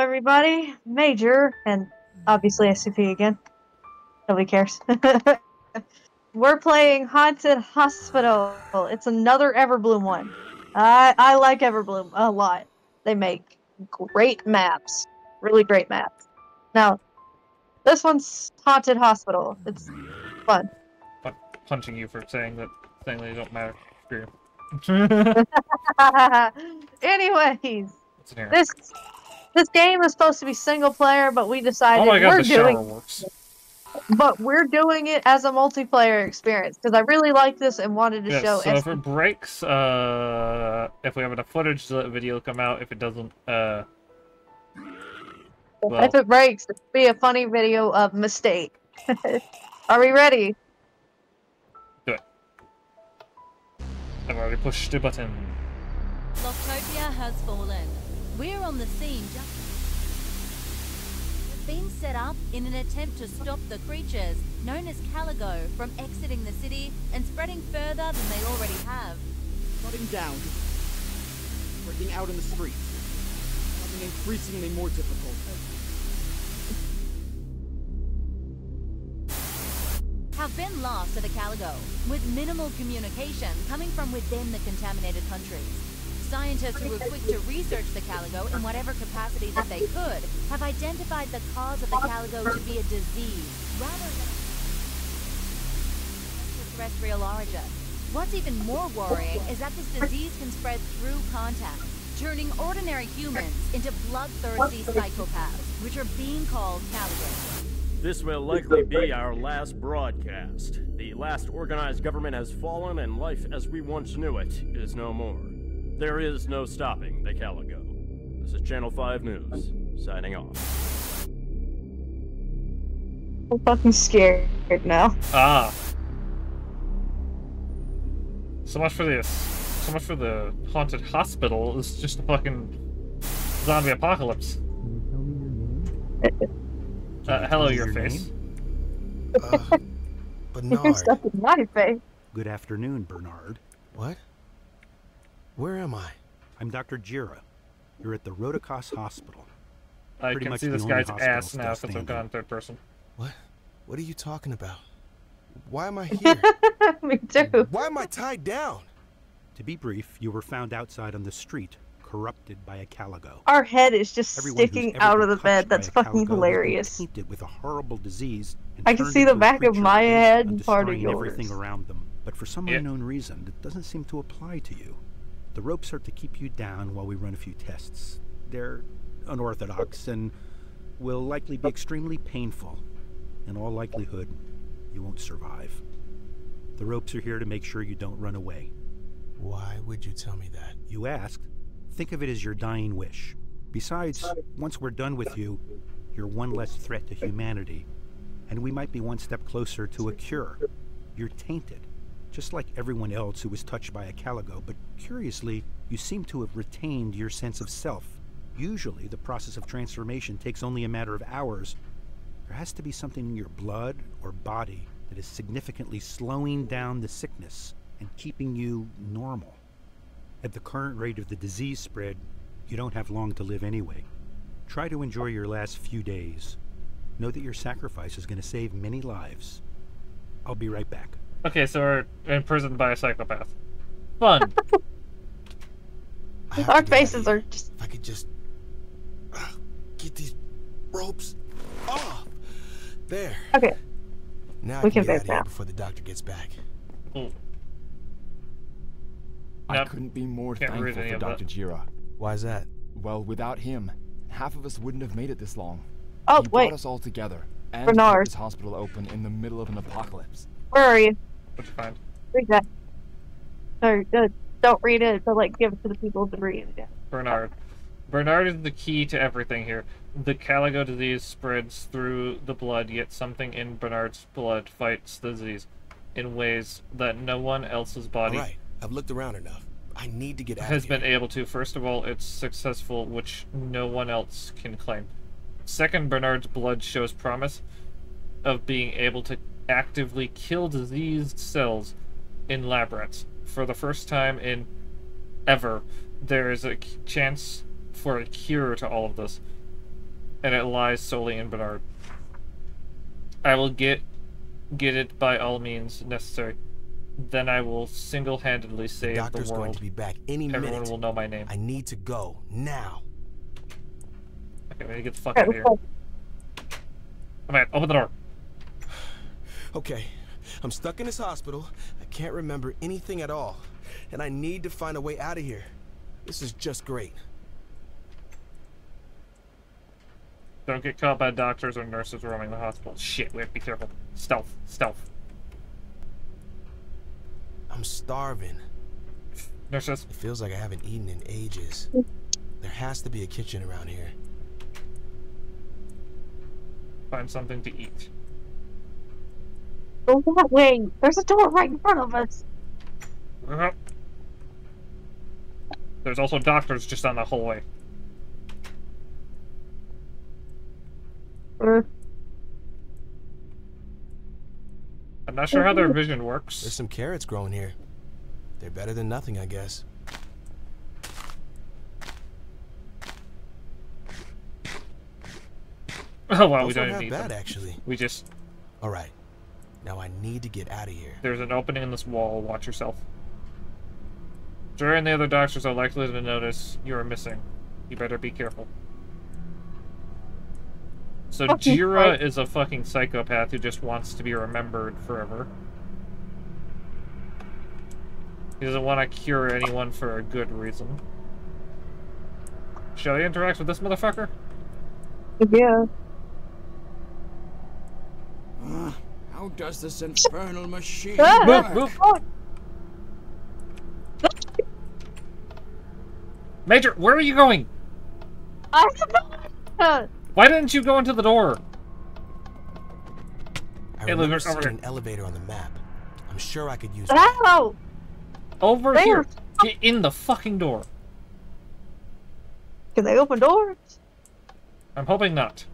everybody. Major, and obviously SCP again. Nobody cares. We're playing Haunted Hospital. It's another Everbloom one. I like Everbloom a lot. They make great maps. Really great maps. Now, this one's Haunted Hospital. It's fun. I'm punching you for saying that thing that don't matter. Anyways, this game is supposed to be single player, but we decided we're doing it as a multiplayer experience because I really like this and wanted to show. So if it breaks, if we have enough footage, the video will come out. If it doesn't, well. If it breaks, it'll be a funny video of mistake. Are we ready? I've already pushed the button. Loftopia has fallen. We're on the scene. It's been set up in an attempt to stop the creatures, known as Caligo, from exiting the city and spreading further than they already have. Shutting down. Breaking out in the streets. Something increasingly more difficult. Have been lost to the Caligo, with minimal communication coming from within the contaminated countries. Scientists who were quick to research the Caligo in whatever capacity that they could have identified the cause of the Caligo to be a disease rather than a terrestrial origin. What's even more worrying is that this disease can spread through contact, turning ordinary humans into bloodthirsty psychopaths, which are being called Caligo. This will likely be our last broadcast. The last organized government has fallen, and life as we once knew it is no more. There is no stopping the Caligo. This is Channel 5 News, signing off. I'm fucking scared now. Ah. So much for this. So much for the haunted hospital. It's just a fucking zombie apocalypse. Hello, your face. Bernard. Stuck in my face. Good afternoon, Bernard. What? Where am I? I'm Dr. Jira. You're at the Rodakoss Hospital. I can see this guy's ass now since I've gone third person. What? What are you talking about? Why am I here? Me too. Why am I tied down? To be brief, you were found outside on the street, corrupted by a Caligo. Our head is just sticking out of the bed. That's fucking hilarious. With a horrible disease, I can see the back of my head and part of yours. Everything around them, but for some unknown reason, it doesn't seem to apply to you. The ropes are to keep you down while we run a few tests. They're unorthodox and will likely be extremely painful. In all likelihood, you won't survive. The ropes are here to make sure you don't run away. Why would you tell me that? You asked. Think of it as your dying wish. Besides, once we're done with you, you're one less threat to humanity, and we might be one step closer to a cure. You're tainted, just like everyone else who was touched by a Caligo, but curiously, you seem to have retained your sense of self. Usually, the process of transformation takes only a matter of hours. There has to be something in your blood or body that is significantly slowing down the sickness and keeping you normal. At the current rate of the disease spread, you don't have long to live anyway. Try to enjoy your last few days. Know that your sacrifice is going to save many lives. I'll be right back. Okay, so we're imprisoned by a psychopath. Fun. Our faces are just... If I could just... get these ropes off. There. Okay. Now we can get out of here before the doctor gets back. Mm. I couldn't be more thankful for Dr. Jira. Why is that? Well, without him, half of us wouldn't have made it this long. Oh, he brought us all together and Bernard. Kept this hospital open in the middle of an apocalypse. Where are you? What'd you find? Read that. Sorry, don't read it, but like give it to the people to read it again. Bernard. Bernard is the key to everything here. The Caligo disease spreads through the blood, yet something in Bernard's blood fights the disease in ways that no one else's body... All right. I've looked around enough. I need to get out of here. Has been able to. First of all, it's successful, which no one else can claim. Second, Bernard's blood shows promise of being able to actively kill diseased cells in lab rats. For the first time in ever, there is a chance for a cure to all of this. and it lies solely in Bernard. I will get it by all means necessary. Then I will single-handedly save the world. Doctor's going to be back any minute. Everyone will know my name. I need to go now. Okay, we need to get the fuck out of here. Come on, open the door. Okay, I'm stuck in this hospital. I can't remember anything at all, and I need to find a way out of here. This is just great. Don't get caught by doctors or nurses roaming the hospital. Shit, we have to be careful. Stealth, stealth. I'm starving. Nurses. It feels like I haven't eaten in ages. There has to be a kitchen around here. Find something to eat. Go that way. There's a door right in front of us. There's also doctors just on the hallway. I'm not sure how their vision works. There's some carrots growing here. They're better than nothing, I guess. Oh wow, we don't need that actually. We just. All right, now I need to get out of here. There's an opening in this wall. Watch yourself. Jira and the other doctors are likely to notice you are missing. You better be careful. So Jira is a fucking psychopath who just wants to be remembered forever. He doesn't want to cure anyone for a good reason. Shall I interact with this motherfucker? Yeah. How does this infernal machine work? Move, move. Major, where are you going? I don't know. Why didn't you go into the door? I remember seeing an elevator on the map. I'm sure I could use it. Over here. Get in the fucking door. Can they open doors? I'm hoping not.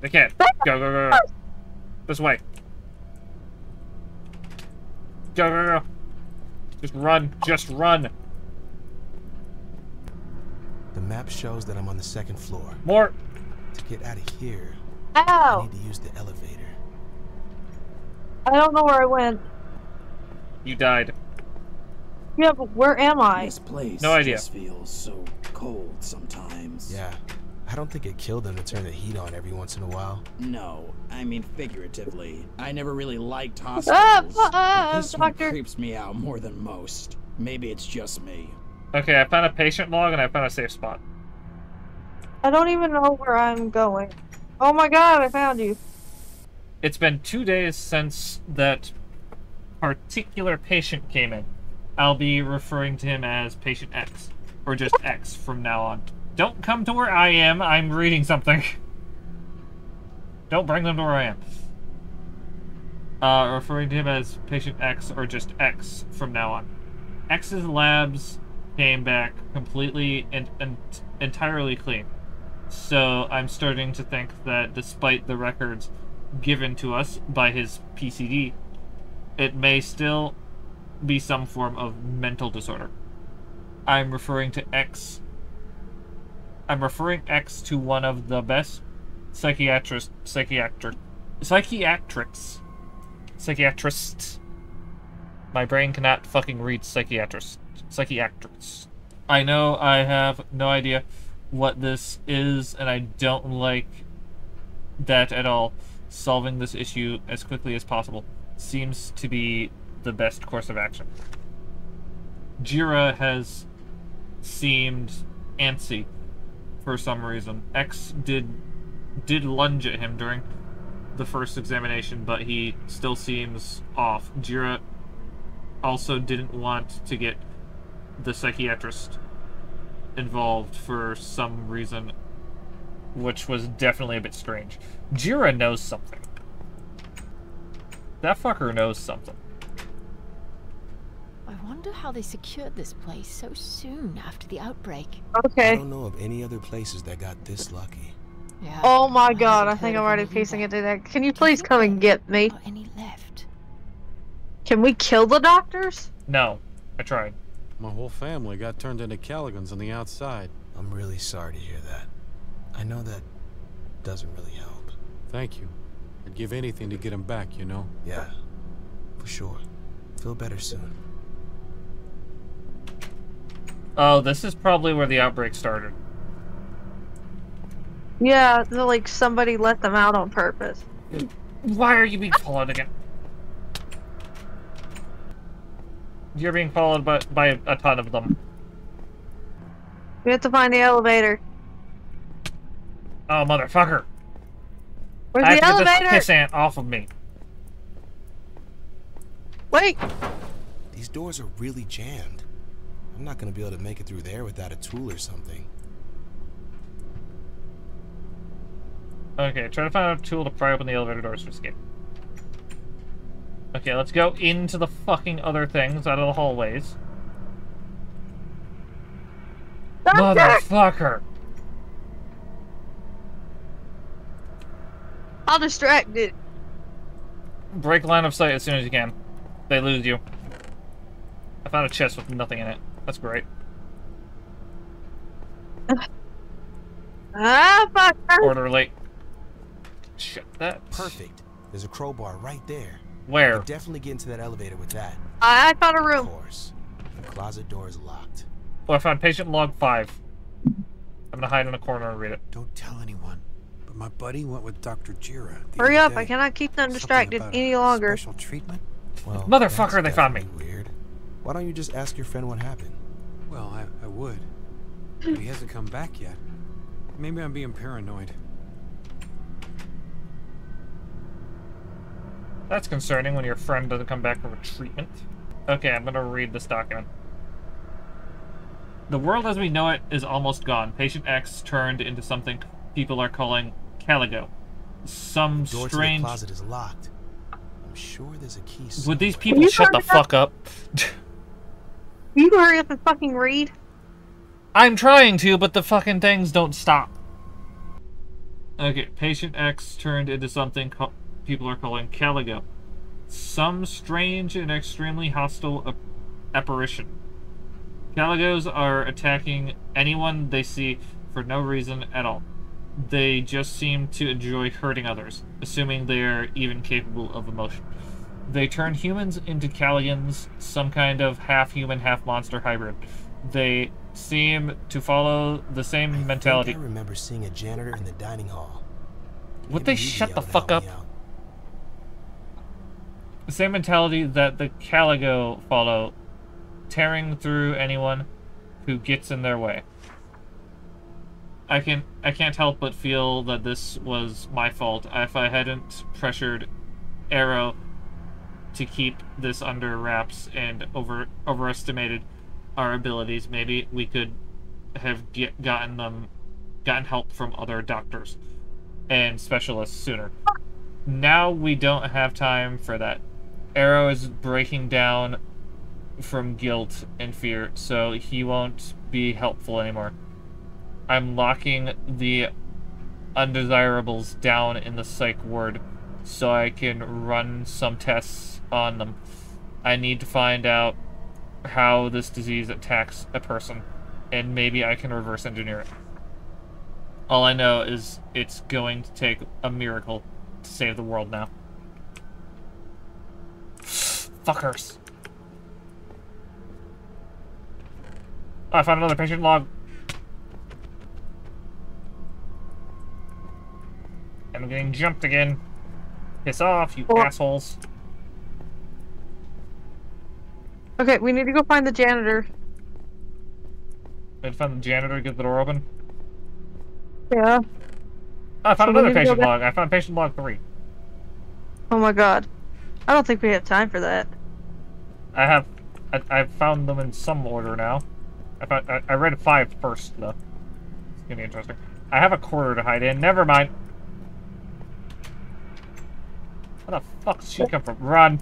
They can't. Go, go, go, go. This way. Go, go, go. Just run. Just run. The map shows that I'm on the second floor. More! To get out of here, I need to use the elevator. I don't know where I went. You died. Yeah, but where am I? This place no idea. Just feels so cold sometimes. Yeah, I don't think it killed them to turn the heat on every once in a while. No, I mean figuratively. I never really liked hospitals. This doctor. One creeps me out more than most. Maybe it's just me. Okay, I found a patient log and I found a safe spot. I don't even know where I'm going. Oh my god, I found you. It's been 2 days since that particular patient came in. I'll be referring to him as Patient X, or just X from now on. Don't come to where I am, I'm reading something. Don't bring them to where I am. Referring to him as Patient X, or just X from now on. X's labs came back completely and entirely clean. So I'm starting to think that despite the records given to us by his PCD, it may still be some form of mental disorder. I'm referring to X. I'm referring X to one of the best psychiatrists. My brain cannot fucking read psychiatrists. I know I have no idea what this is, and I don't like that at all. Solving this issue as quickly as possible seems to be the best course of action. Jira has seemed antsy for some reason. X did lunge at him during the first examination, but he still seems off. Jira also didn't want to get the psychiatrist involved for some reason, which was definitely a bit strange. Jira knows something. That fucker knows something. I wonder how they secured this place so soon after the outbreak. Okay. I don't know of any other places that got this lucky. Yeah, oh my god, I think I'm already piecing it to that. Can you please come and get me? Any left? Can we kill the doctors? No, I tried. My whole family got turned into Caligans on the outside. I'm really sorry to hear that. I know that doesn't really help. Thank you. I'd give anything to get him back, you know? Yeah, for sure. Feel better soon. Oh, this is probably where the outbreak started. Yeah, like somebody let them out on purpose. Why are you being followed again? You're being followed by a ton of them. We have to find the elevator. Oh, motherfucker. Where's the elevator? I have to get this pissant off of me. Wait! These doors are really jammed. I'm not going to be able to make it through there without a tool or something. Okay, try to find a tool to pry open the elevator doors to escape. Okay, let's go into the fucking other things, out of the hallways. Motherfucker! I'll distract it. Break line of sight as soon as you can. They lose you. I found a chest with nothing in it. That's great. Ah, fuck! Orderly. Shut that. Perfect. There's a crowbar right there. Where? We'll definitely get into that elevator with that. I found a room. Of course. The closet door is locked. Oh, I found patient log 5. I'm gonna hide in a corner and read it. Don't tell anyone, but my buddy went with Dr. Jira. Hurry up! I cannot keep them distracted any longer. Special treatment? Well, motherfucker! They found me. Weird. Why don't you just ask your friend what happened? Well, I would, but he hasn't come back yet. Maybe I'm being paranoid. That's concerning when your friend doesn't come back from a treatment. Okay, I'm gonna read this document. The world as we know it is almost gone. Patient X turned into something people are calling Caligo. Some strange... The door to the closet is locked. I'm sure there's a key somewhere. Would these people shut the fuck up? You hurry up and fucking read? I'm trying to, but the fucking things don't stop. Okay, Patient X turned into something people are calling Caligo. Some strange and extremely hostile apparition. Caligos are attacking anyone they see for no reason at all. They just seem to enjoy hurting others, assuming they are even capable of emotion. They turn humans into Caligans, some kind of half-human, half-monster hybrid. They seem to follow the same mentality. I remember seeing a janitor in the dining hall. Would they shut the fuck up? The same mentality that the Caligo follow, tearing through anyone who gets in their way. I can't help but feel that this was my fault. If I hadn't pressured Arrow to keep this under wraps and overestimated our abilities, maybe we could have gotten help from other doctors and specialists sooner. Now we don't have time for that. Arrow is breaking down from guilt and fear, so he won't be helpful anymore. I'm locking the undesirables down in the psych ward so I can run some tests on them. I need to find out how this disease attacks a person, and maybe I can reverse engineer it. All I know is it's going to take a miracle to save the world now. Fuckers. Oh, I found another patient log. I'm getting jumped again. Piss off, you assholes. Okay, we need to go find the janitor. I found the janitor to get the door open? Yeah. Oh, I found another patient log. I found patient log 3. Oh my god. I don't think we have time for that. I've found them in some order now. I read 5 first, though. It's gonna be interesting. I have a quarter to hide in. Never mind. Where the fuck did she come from? Run.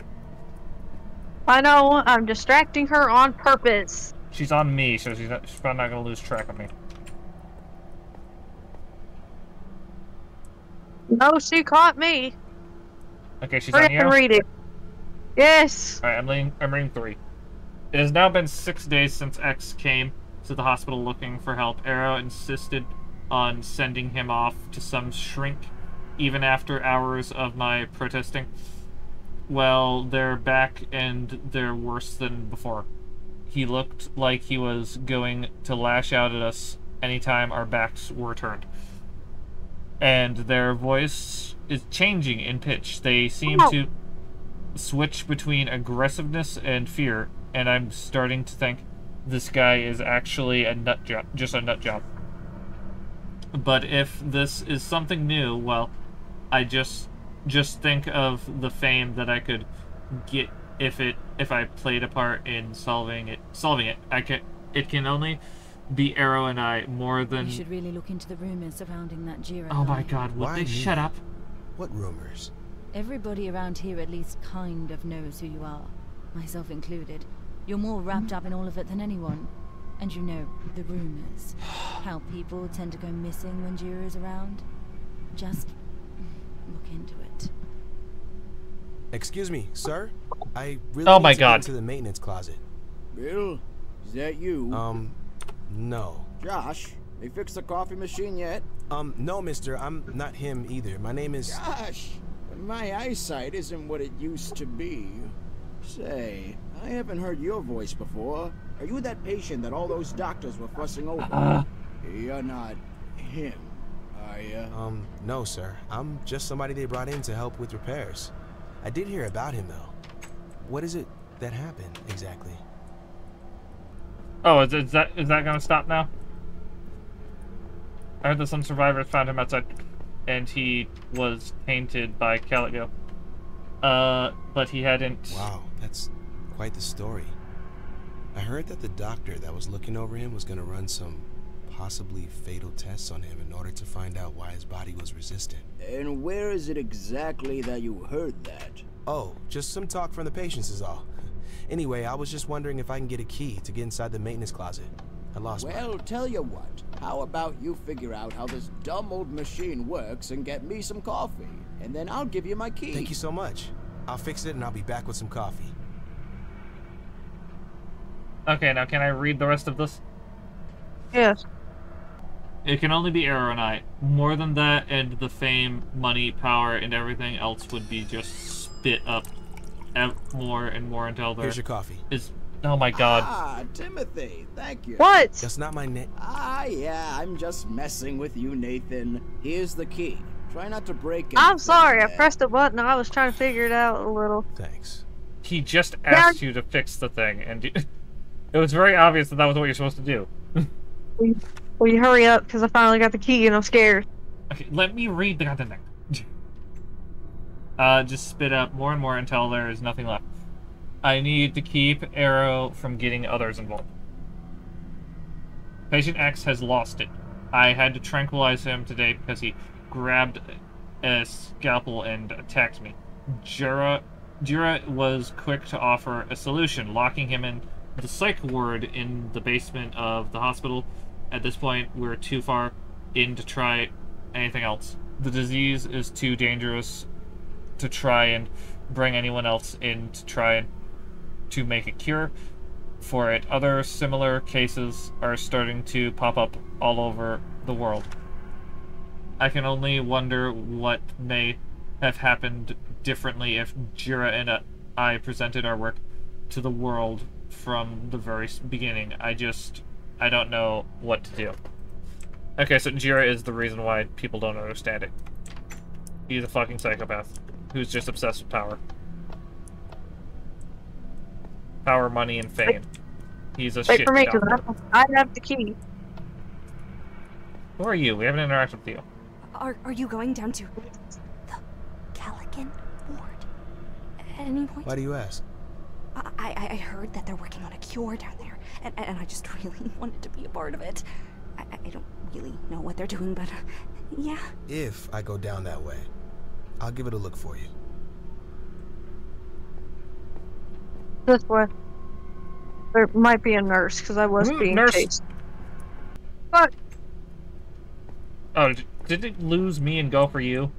I know. I'm distracting her on purpose. She's on me, so she's probably not gonna lose track of me. No, she caught me. Okay, she's on you. Read it. Yes. All right, I'm reading 3. It has now been 6 days since X came to the hospital looking for help. Arrow insisted on sending him off to some shrink, even after hours of my protesting. Well, they're back and they're worse than before. He looked like he was going to lash out at us anytime our backs were turned. And their voice is changing in pitch. They seem to switch between aggressiveness and fear, and I'm starting to think this guy is actually a nut job, just a nut job. But if this is something new, well, I just think of the fame that I could get if I played a part in solving it. It can only be Arrow and I more than. You should really look into the rumors surrounding that Jira. Oh my God! Would they shut up? What rumors? Everybody around here at least kind of knows who you are, myself included. You're more wrapped up in all of it than anyone. And you know, the rumors. How people tend to go missing when Jira is around. Just look into it. Excuse me, sir? I really need to go into the maintenance closet. Bill, is that you? No. Josh, they fixed the coffee machine yet? No, mister. I'm not him either. My name is... Josh! My eyesight isn't what it used to be. Say, I haven't heard your voice before. Are you that patient that all those doctors were fussing over? You're not him, are you? No, sir. I'm just somebody they brought in to help with repairs. I did hear about him, though. What is it that happened, exactly? Oh, is that gonna stop now? I heard that some survivors found him outside, and he was tainted by Caligo. But he hadn't... Wow, that's quite the story. I heard that the doctor that was looking over him was going to run some possibly fatal tests on him in order to find out why his body was resistant. And where is it exactly that you heard that? Oh, just some talk from the patients is all. Anyway, I was just wondering if I can get a key to get inside the maintenance closet. I lost mine. Well, tell you what. How about you figure out how this dumb old machine works and get me some coffee? And then I'll give you my key. Thank you so much. I'll fix it and I'll be back with some coffee. Okay, now can I read the rest of this? Yes. It can only be Arrow and I. More than that, and the fame, money, power, and everything else would be just spit up more and more until there... Here's your coffee. Is... Oh my God. Ah, Timothy, thank you. What? That's not my name. Ah, yeah, I'm just messing with you, Nathan. Here's the key. Try not to break it. I'm sorry, I pressed a button. I was trying to figure it out a little. Thanks. He just asked you to fix the thing, and it was very obvious that that was what you're supposed to do. Will you hurry up, because I finally got the key and I'm scared. Okay, let me read the goddamn thing. Just spit up more and more until there is nothing left. I need to keep Arrow from getting others involved. Patient X has lost it. I had to tranquilize him today because he grabbed a scalpel and attacked me. Jira was quick to offer a solution, locking him in the psych ward in the basement of the hospital. At this point, we're too far in to try anything else. The disease is too dangerous to try and bring anyone else in to try to make a cure for it. Other similar cases are starting to pop up all over the world. I can only wonder what may have happened differently if Jira and I presented our work to the world from the very beginning. I don't know what to do. Okay, so Jira is the reason why people don't understand it. He's a fucking psychopath who's just obsessed with power. Power, money, and fame. He's a shit doctor. I have the key. Who are you? We haven't interacted with you. Are you going down to the Caligan ward at any point? Why do you ask? I heard that they're working on a cure down there, and I just really wanted to be a part of it. I don't really know what they're doing, but yeah. If I go down that way, I'll give it a look for you. This way. There might be a nurse, because I was being chased. Fuck! Oh, did it lose me and go for you?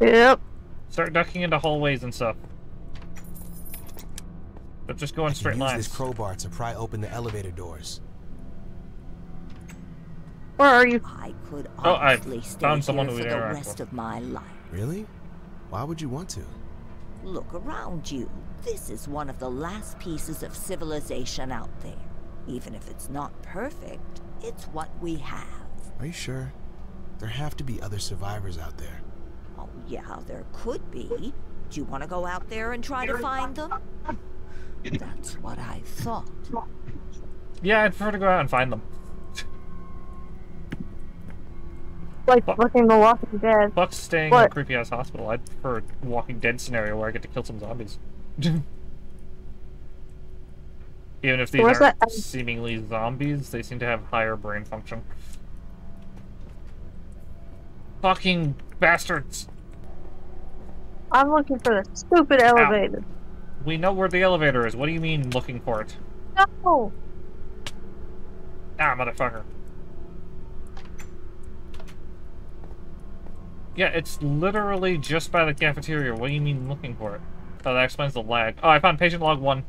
Yep. Start ducking into hallways and stuff. But just go in straight lines. Use this crowbar to pry open the elevator doors. Where are you? I could honestly stay here for the rest of my life. Really? Why would you want to? Look around you. This is one of the last pieces of civilization out there. Even if it's not perfect, it's what we have. Are you sure? There have to be other survivors out there. Oh yeah, there could be. Do you want to go out there and try to find them? That's what I thought. Yeah, I'd prefer to go out and find them. Like looking The Walking Dead. Fuck staying in a creepy ass hospital. I'd prefer a Walking Dead scenario where I get to kill some zombies. Even if these are seemingly zombies, they seem to have higher brain function. Fucking bastards! I'm looking for the stupid elevator. Ow. We know where the elevator is. What do you mean looking for it? No! Ah, motherfucker. Yeah, it's literally just by the cafeteria. What do you mean looking for it? Oh, that explains the lag. Oh, I found patient log 1.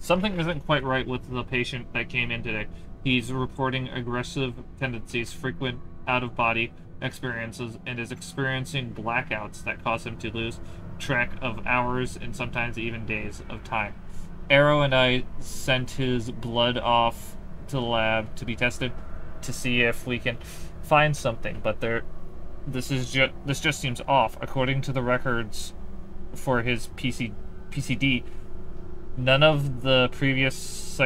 Something isn't quite right with the patient that came in today. He's reporting aggressive tendencies, frequent out-of-body experiences, and is experiencing blackouts that cause him to lose track of hours and sometimes even days of time. Arrow and I sent his blood off to the lab to be tested to see if we can find something, but this just seems off. According to the records for his PCD, none of the previous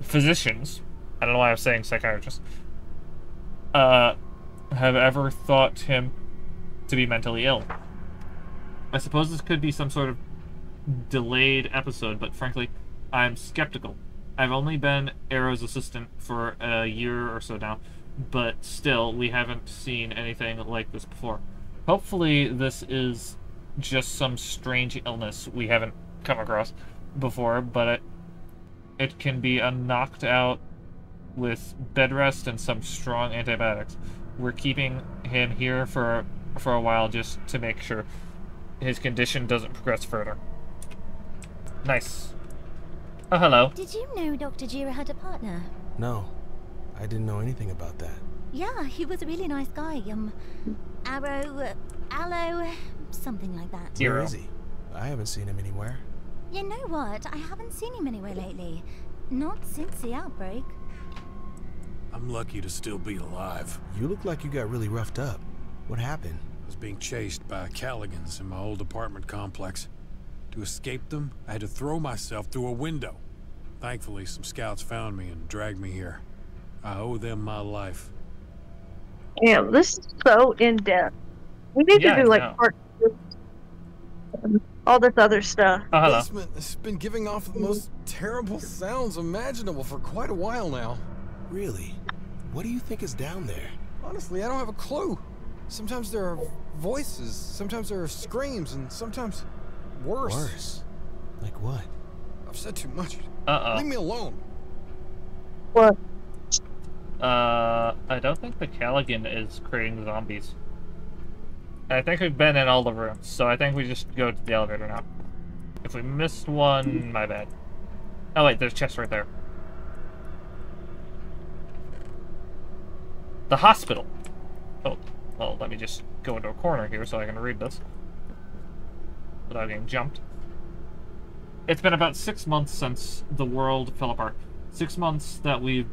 physicians, I don't know why I'm saying psychiatrist, have ever thought him to be mentally ill. I suppose this could be some sort of delayed episode, but frankly, I'm skeptical. I've only been Arrow's assistant for a year or so now, but still, we haven't seen anything like this before. Hopefully, this is just some strange illness we haven't come across before, but it can be knocked out with bed rest and some strong antibiotics. We're keeping him here for a while just to make sure his condition doesn't progress further. Nice. Oh, hello. Did you know Dr. Jira had a partner? No, I didn't know anything about that. Yeah, he was a really nice guy. Arrow, Aloe, something like that. Where is he? I haven't seen him anywhere. You know what? I haven't seen him anywhere lately. Not since the outbreak. I'm lucky to still be alive. You look like you got really roughed up. What happened? I was being chased by Caligans in my old apartment complex. To escape them, I had to throw myself through a window. Thankfully, some scouts found me and dragged me here. I owe them my life. Damn, this is so in-depth. We need to do, like, part 2. All this other stuff. Basement has been giving off the most terrible sounds imaginable for quite a while now. Really? What do you think is down there? Honestly, I don't have a clue. Sometimes there are voices, sometimes there are screams, and sometimes worse. Worse? Like what? I've said too much. Leave me alone. What? I don't think the Caligan is creating zombies. I think we've been in all the rooms, so I think we just go to the elevator now. If we missed one, my bad. Oh wait, there's chests right there. The hospital! Oh, well, let me just go into a corner here so I can read this without getting jumped. It's been about 6 months since the world fell apart. 6 months that we've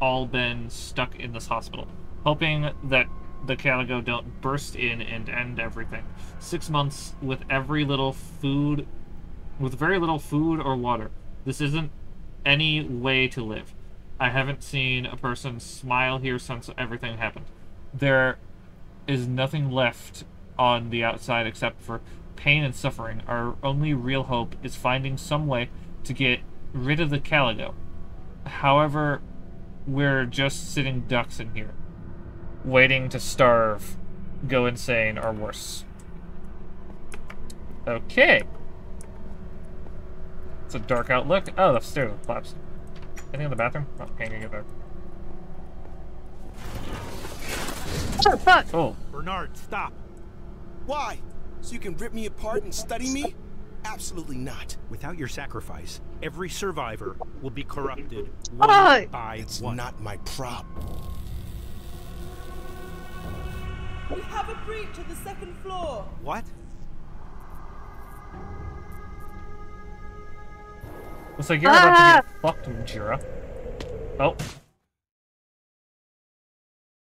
all been stuck in this hospital, hoping that the Caligo don't burst in and end everything. 6 months with very little food or water. This isn't any way to live. I haven't seen a person smile here since everything happened. There is nothing left on the outside except for pain and suffering. Our only real hope is finding some way to get rid of the Caligo. However, we're just sitting ducks in here, waiting to starve, go insane, or worse. Okay. It's a dark outlook. Oh, the stairs are collapsed. Anything in the bathroom? Oh, can't get there. Oh, fuck! Oh. Bernard, stop. Why? So you can rip me apart and study me? Absolutely not. Without your sacrifice, every survivor will be corrupted one by one. It's not my problem. We have a breach at the second floor. What? Looks like you're about to get fucked, Jira. Oh.